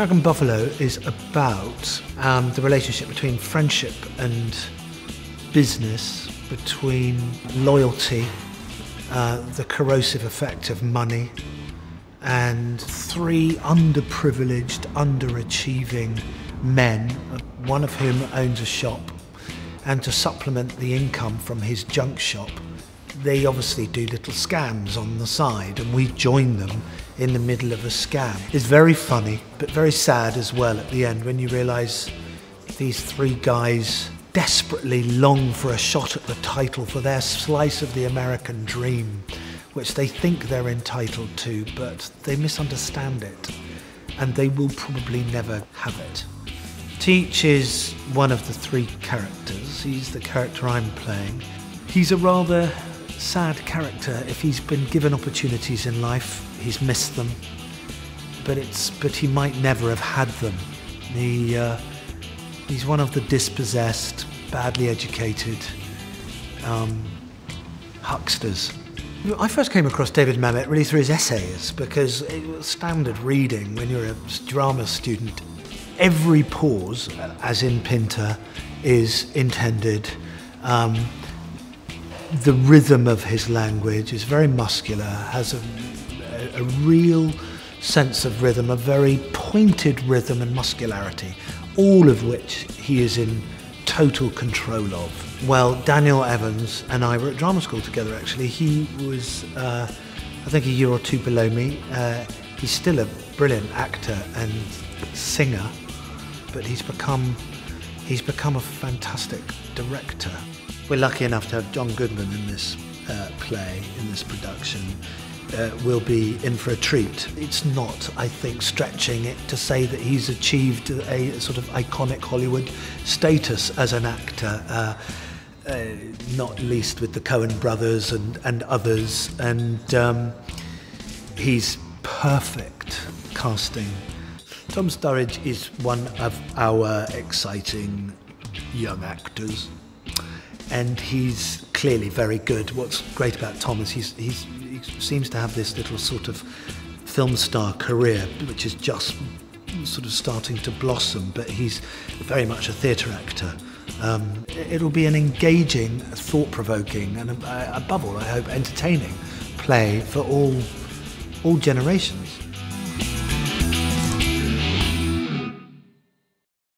American Buffalo is about the relationship between friendship and business, between loyalty, the corrosive effect of money, and three underprivileged, underachieving men, one of whom owns a shop, and to supplement the income from his junk shop, they obviously do little scams on the side, and we join them in the middle of a scam. It's very funny, but very sad as well at the end when you realise these three guys desperately long for a shot at the title, for their slice of the American dream, which they think they're entitled to, but they misunderstand it, and they will probably never have it. Teach is one of the three characters. He's the character I'm playing. He's a rather sad character. If he's been given opportunities in life, he's missed them, but he might never have had them. He's one of the dispossessed, badly educated hucksters. I first came across David Mamet really through his essays, because it was standard reading when you're a drama student. Every pause, as in Pinter, is intended. The rhythm of his language is very muscular, has a real sense of rhythm, a very pointed rhythm and muscularity, all of which he is in total control of. Well, Daniel Evans and I were at drama school together, actually. He was, I think, a year or two below me. He's still a brilliant actor and singer, but he's become a fantastic director. We're lucky enough to have John Goodman in this play, in this production. We'll be in for a treat. It's not, I think, stretching it to say that he's achieved a sort of iconic Hollywood status as an actor, not least with the Coen brothers and others. And he's perfect casting. Tom Sturridge is one of our exciting young actors, and he's clearly very good. What's great about Tom is he seems to have this little sort of film star career, which is just sort of starting to blossom, but he's very much a theatre actor. It'll be an engaging, thought-provoking, and above all, I hope, entertaining play for all generations.